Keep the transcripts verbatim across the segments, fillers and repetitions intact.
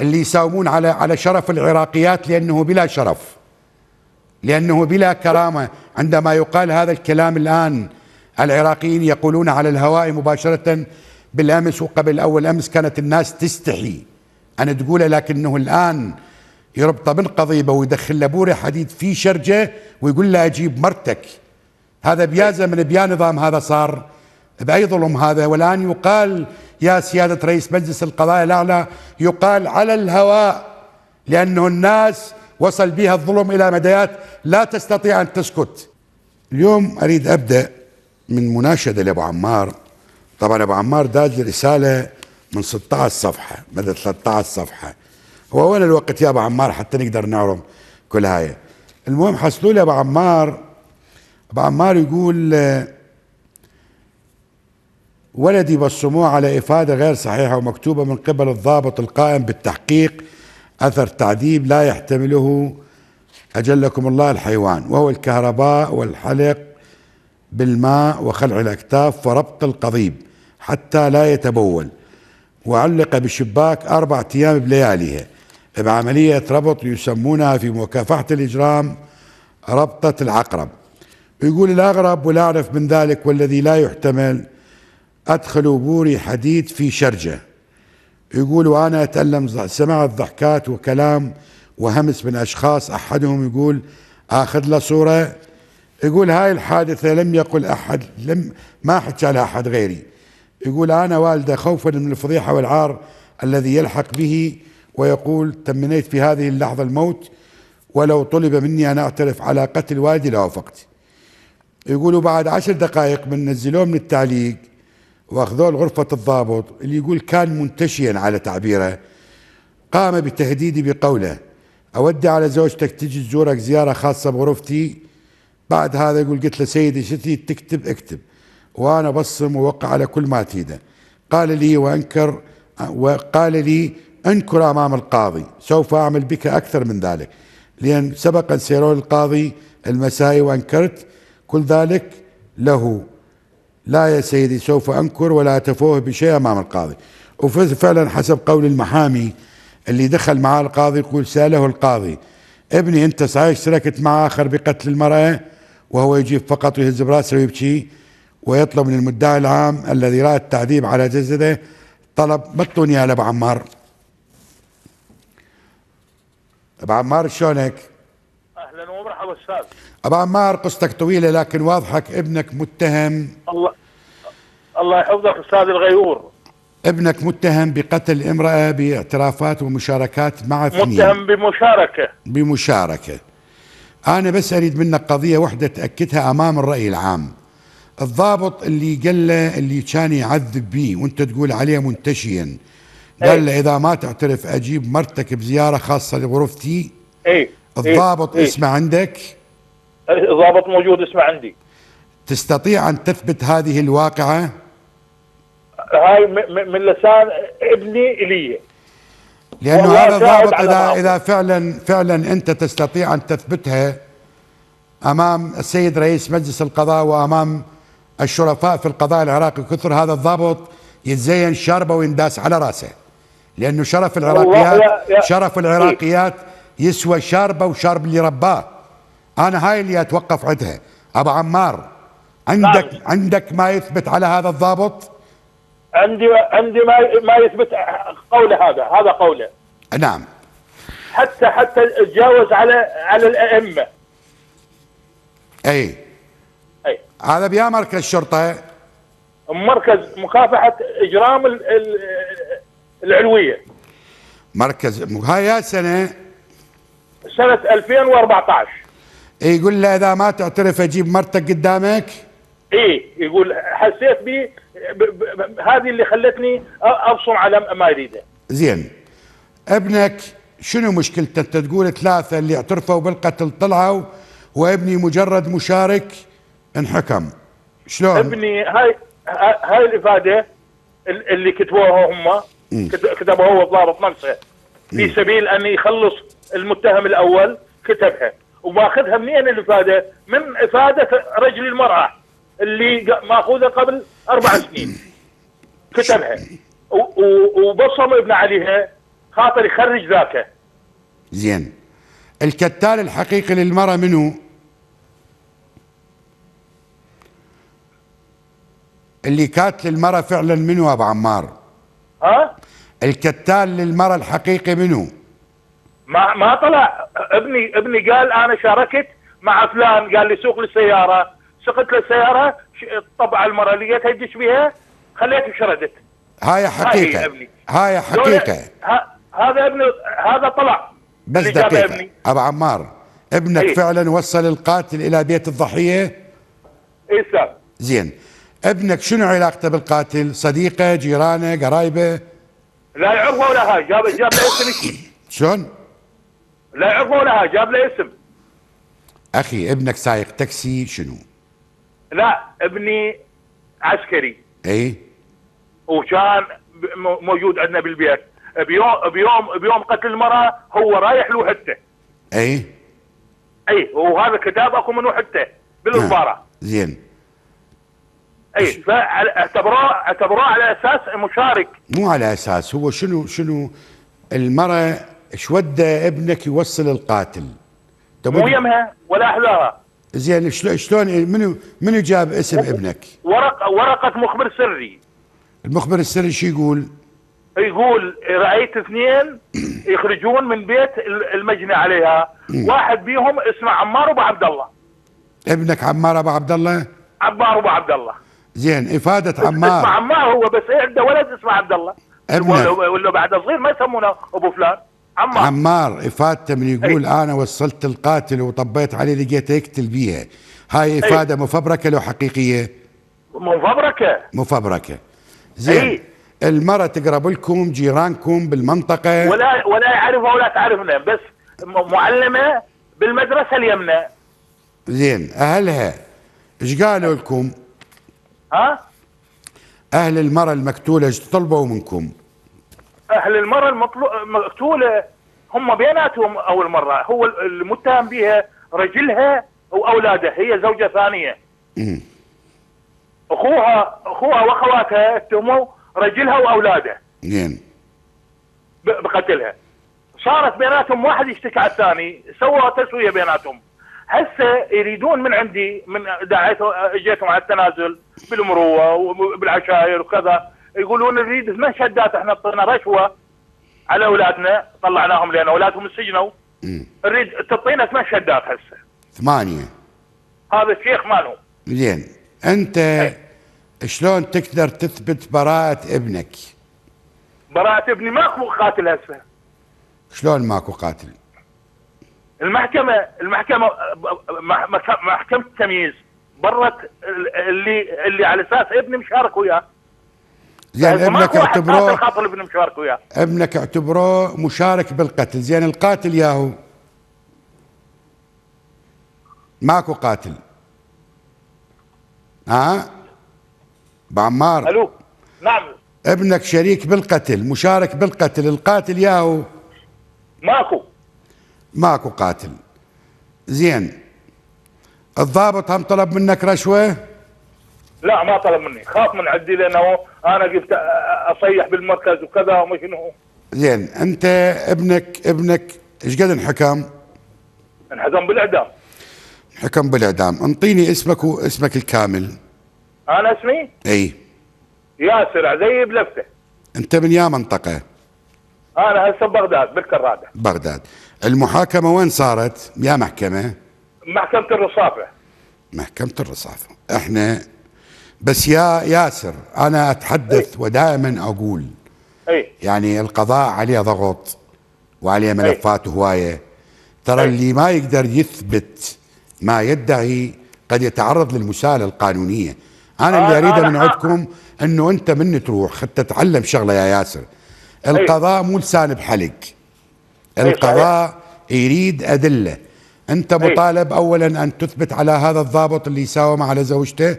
اللي يساومون على على شرف العراقيات، لأنه بلا شرف، لأنه بلا كرامة. عندما يقال هذا الكلام الآن العراقيين يقولون على الهواء مباشرة. بالأمس وقبل أول أمس كانت الناس تستحي أن تقوله، لكنه الآن يربطه بالقضيبة ويدخل له بوري حديد في شرجة ويقول له أجيب مرتك. هذا بيازة من بيا نظام، هذا صار بأي ظلم هذا. والآن يقال يا سيادة رئيس مجلس القضاء الأعلى، يقال على الهواء، لأنه الناس وصل بها الظلم إلى مديات لا تستطيع أن تسكت. اليوم أريد أبدأ من مناشدة لأبو عمار. طبعا أبو عمار داج رسالة من ستة عشر صفحة، مدى ثلاثة عشر صفحة. هو وين الوقت يا أبو عمار حتى نقدر نعرم كل هاي؟ المهم حصلوا لي أبو عمار. أبو عمار يقول ولدي بصموه على إفادة غير صحيحة ومكتوبة من قبل الضابط القائم بالتحقيق أثر تعذيب لا يحتمله أجلكم الله الحيوان، وهو الكهرباء والحلق بالماء وخلع الأكتاف وربط القضيب حتى لا يتبول، وعلق بالشباك أربع أيام بلياليها بعملية ربط يسمونها في مكافحة الإجرام ربطة العقرب. يقول الأغرب ولا أعرف من ذلك والذي لا يحتمل، أدخل بوري حديد في شرجة. يقول وأنا أتألم، سمعت ضحكات وكلام وهمس من أشخاص، أحدهم يقول آخذ له صورة. يقول هاي الحادثة لم يقل أحد، لم ما حكى لها أحد غيري. يقول أنا والده خوفا من الفضيحة والعار الذي يلحق به، ويقول تمنيت في هذه اللحظة الموت، ولو طلب مني أن أعترف على قتل والدي لوافقت. يقولوا بعد عشر دقائق من نزلوه من التعليق واخذوه لغرفة الضابط، اللي يقول كان منتشيا على تعبيره. قام بتهديدي بقوله أودي على زوجتك تجي تزورك زيارة خاصة بغرفتي. بعد هذا يقول قلت له سيدي شتي تكتب اكتب، وأنا بصم ووقع على كل ما تيده. قال لي وأنكر، وقال لي أنكر أمام القاضي، سوف أعمل بك أكثر من ذلك، لأن سبقا سيروا القاضي المسائي وأنكرت كل ذلك له. لا يا سيدي سوف أنكر ولا أتفوه بشيء أمام القاضي. وفعلا حسب قول المحامي اللي دخل معاه القاضي، يقول سأله القاضي ابني أنت صحيح اشتركت مع آخر بقتل المرأة، وهو يجيب فقط ويهز براسه ويبكي ويطلب من المدعي العام الذي رأى التعذيب على جسده طلب مطلوني على أبو عمار. أبو عمار شلونك؟ أهلا ومرحبا أستاذ. أبو عمار قصتك طويلة لكن واضحك ابنك متهم. الله الله يحفظك أستاذ الغيور. ابنك متهم بقتل امرأة باعترافات ومشاركات مع اثنين. متهم بمشاركة. بمشاركة. أنا بس أريد منك قضية واحدة تأكدها أمام الرأي العام. الضابط اللي قال له اللي كان يعذب بيه وأنت تقول عليه منتشيا، قال له إذا ما تعترف أجيب مرتك بزيارة خاصة لغرفتي. إيه. الضابط إيه؟ اسمه عندك؟ الضابط موجود اسمه عندي. تستطيع أن تثبت هذه الواقعة؟ هاي من لسان ابني إلي، لأنه هذا الضابط إذا, إذا فعلا فعلا أنت تستطيع أن تثبتها أمام السيد رئيس مجلس القضاء وأمام الشرفاء في القضاء العراقي كثر، هذا الضابط يتزين شاربه وينداس على راسه، لأنه شرف العراقيات يا يا شرف العراقيات إيه؟ يسوى شاربه وشارب اللي رباه. أنا هاي اللي أتوقف عندها. أبو عمار عندك نعم. عندك ما يثبت على هذا الضابط؟ عندي عندي ما ما يثبت قوله، هذا هذا قوله نعم. حتى حتى تجاوز على على الأئمة. أي أي هذا بيا مركز الشرطة، مركز مكافحة إجرام العلوية. مركز هاي سنة سنة ألفين وأربعطعش. يقول له اذا ما تعترف اجيب مرتك قدامك. ايه يقول حسيت بي هذه اللي خلتني ابصم على ما يريده. زين ابنك شنو مشكلته؟ انت تقول ثلاثه اللي اعترفوا بالقتل طلعوا وابني مجرد مشارك انحكم، شلون؟ ابني هاي هاي الافاده اللي كتبوها هم كتبوها هو الضابط نفسه في سبيل ان يخلص المتهم الاول، كتبها وماخذها منين الافاده؟ من افاده رجل المراه اللي ماخوذه قبل اربع سنين، كتبها وبصم ابن عليها خاطر يخرج ذاك. زين، الكتال الحقيقي للمرأة منو؟ اللي كاتل المرأة فعلا منو ابو عمار؟ ها؟ الكتال للمرأة الحقيقي منو؟ ما ما طلع ابني، ابني قال انا شاركت مع فلان، قال لي سوق لي السيارة، سقت له السيارة، طبع المرأة اللي جت هجش بها، خليته شردت. هاي حقيقة، هاي ابني، هاي حقيقة. هذا ابني، هذا طلع. بس دقيقة ابو عمار، ابنك إيه؟ فعلا وصل القاتل الى بيت الضحية؟ اي استاذ. زين، ابنك شنو علاقته بالقاتل؟ صديقه، جيرانه، قرايبه؟ لا يعرفه ولا هاي، جاب جاب له اسم. شلون؟ لا يعرفه ولا هاي، جاب له اسم. اخي ابنك سايق تاكسي شنو؟ لا ابني عسكري. اي. وكان موجود عندنا بالبيت، بيوم بيوم بيوم قتل المرأة هو رايح له حته. اي. اي، وهذا كتاب اكو منه حته بالمباراة. زين. اي، فاعتبروه اعتبروه على اساس مشارك. مو على اساس، هو شنو شنو المرأة ايش وده ابنك يوصل القاتل؟ مو يمها ولا اهلها. زين، شلون منو منو جاب اسم ابنك؟ ورقه ورقه مخبر سري. المخبر السري شو يقول؟ يقول رايت اثنين يخرجون من بيت المجني عليها، واحد بيهم اسمه عمار ابو عبد الله. ابنك عمار ابو عبد الله؟ عمار ابو عبد الله. زين، افاده عمار، اسمه عمار هو، بس عنده ولد اسمه عبد الله، ولا بعد صغير ما يسمونه ابو فلان، عمار. عمار افادته من يقول ايه؟ انا وصلت القاتل وطبيت عليه لقيته يقتل بيها، هاي افاده ايه؟ مفبركه لو حقيقيه؟ مفبركه مفبركه. زين، ايه؟ المرأة تقرب لكم، جيرانكم بالمنطقة، ولا ولا يعرفها ولا تعرفنا، بس معلمة بالمدرسة اليمنى. زين، أهلها إيش قالوا لكم؟ ها؟ أهل المرأة المقتولة إيش طلبوا منكم؟ أهل المرأة المقتولة هم بيناتهم أول مرة، هو المتهم بها رجلها وأولادها، هي زوجة ثانية. امم أخوها أخوها وأخواتها اتهموا رجلها واولاده. زين. بقتلها. صارت بيناتهم واحد يشتكي على الثاني، سووا تسويه بيناتهم. هسه يريدون من عندي، من دعيتهم اجيتهم على التنازل بالمروه وبالعشائر وكذا، يقولون نريد مشهدات، احنا اعطينا رشوه على اولادنا، طلعناهم لان اولادهم انسجنوا. نريد تعطينا مشهدات هسه. ثمانيه. هذا الشيخ مالهم. زين، انت هي. شلون تقدر تثبت براءة ابنك؟ براءة ابني ماكو قاتل هسه. شلون ماكو قاتل؟ المحكمة المحكمة محكمة التمييز برت اللي اللي على اساس ابني مشارك وياه. زين، ابنك اعتبروه قاتل، ابني مشارك وياه. ابنك اعتبروه مشارك بالقتل، زين القاتل ياهو؟ ماكو قاتل. ها؟ بعمار، الو. نعم، ابنك شريك بالقتل، مشارك بالقتل، القاتل ياهو؟ ماكو ماكو قاتل. زين، الضابط هم طلب منك رشوه؟ لا ما طلب مني، خاف من عندي لانه انا قلت اصيح بالمركز وكذا وما شنو. زين، انت ابنك ابنك ايش قد انحكم؟ انحكم بالاعدام. انحكم بالاعدام، انطيني اسمك واسمك الكامل. أنا اسمي؟ إي. ياسر علي بلفته. أنت من يا منطقة؟ أنا هسه بغداد بالكرادة. بغداد. المحاكمة وين صارت؟ يا محكمة؟ محكمة الرصافة. محكمة الرصافة، إحنا بس يا ياسر أنا أتحدث ايه؟ ودائما أقول إي يعني القضاء عليه ضغط وعليه ملفات ايه؟ هواية، ترى ايه؟ اللي ما يقدر يثبت ما يدعي قد يتعرض للمساءلة القانونية. أنا اللي أريده من عندكم أنه أنت من تروح حتى تتعلم شغلة يا ياسر، القضاء مو لسان بحلق، القضاء يريد أدلة. أنت مطالب أولا أن تثبت على هذا الضابط اللي يساوم على زوجته،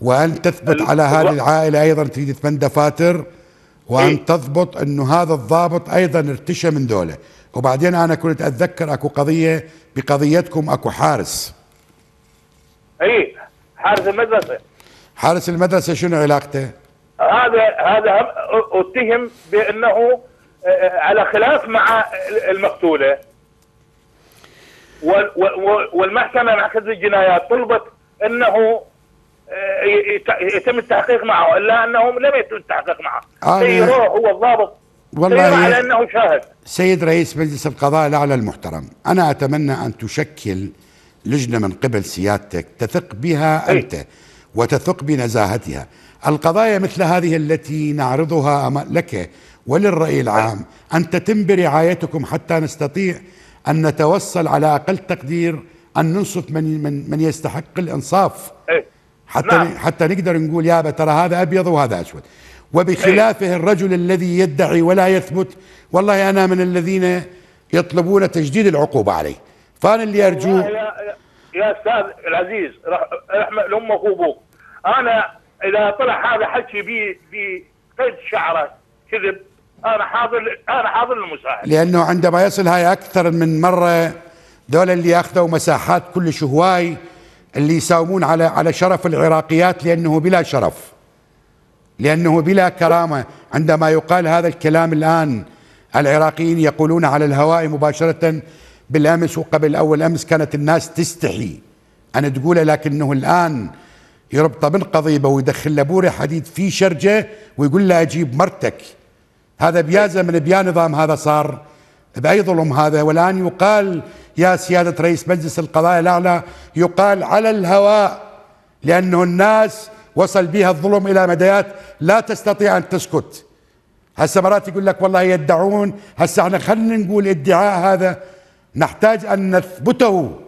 وأن تثبت على هذه العائلة أيضا تريد ثمان دفاتر، وأن تضبط أنه هذا الضابط أيضا ارتشى من ذوله. وبعدين أنا كنت أتذكر أكو قضية بقضيتكم، أكو حارس. أي حارس المدرسة. حارس المدرسة شنو علاقته؟ هذا هذا اتهم بأنه على خلاف مع المقتولة، والمحكمة المركزية للجنايات طلبت أنه يتم التحقيق معه، إلا أنهم لم يتم التحقيق معه. سيروه هو الضابط والله على أنه شاهد. سيد رئيس مجلس القضاء الأعلى المحترم، أنا أتمنى أن تشكل لجنة من قبل سيادتك تثق بها أنت وتثق بنزاهتها. القضايا مثل هذه التي نعرضها لك وللرأي العام أن تتم برعايتكم حتى نستطيع أن نتوصل على أقل تقدير أن ننصف من من, من يستحق الإنصاف، حتى نعم. حتى نقدر نقول يابا ترى هذا أبيض وهذا أسود، وبخلافه الرجل الذي يدعي ولا يثبت والله أنا من الذين يطلبون تجديد العقوبة عليه. فأنا اللي أرجوه يا, يا أستاذ العزيز رحمة الأمة وأبوك، أنا إذا طلع هذا حكي بي في قيد شعره كذب أنا حاضر أنا حاضر للمساعدة، لأنه عندما يصل هاي أكثر من مرة ذولا اللي ياخذوا مساحات كل شهواي اللي يساومون على على شرف العراقيات، لأنه بلا شرف، لأنه بلا كرامة. عندما يقال هذا الكلام الآن العراقيين يقولون على الهواء مباشرة. بالأمس وقبل أول أمس كانت الناس تستحي أن تقوله، لكنه الآن يربطه بالقضيبة ويدخل له بوري حديد في شرجة ويقول له أجيب مرتك. هذا بيازة من بيا نظام، هذا صار بأي ظلم هذا. والآن يقال يا سيادة رئيس مجلس القضاء الأعلى يقال على الهواء، لأنه الناس وصل بها الظلم إلى مديات لا تستطيع أن تسكت. هسه مرات يقول لك والله يدعون، هسه احنا خلينا نقول ادعاء هذا نحتاج أن نثبته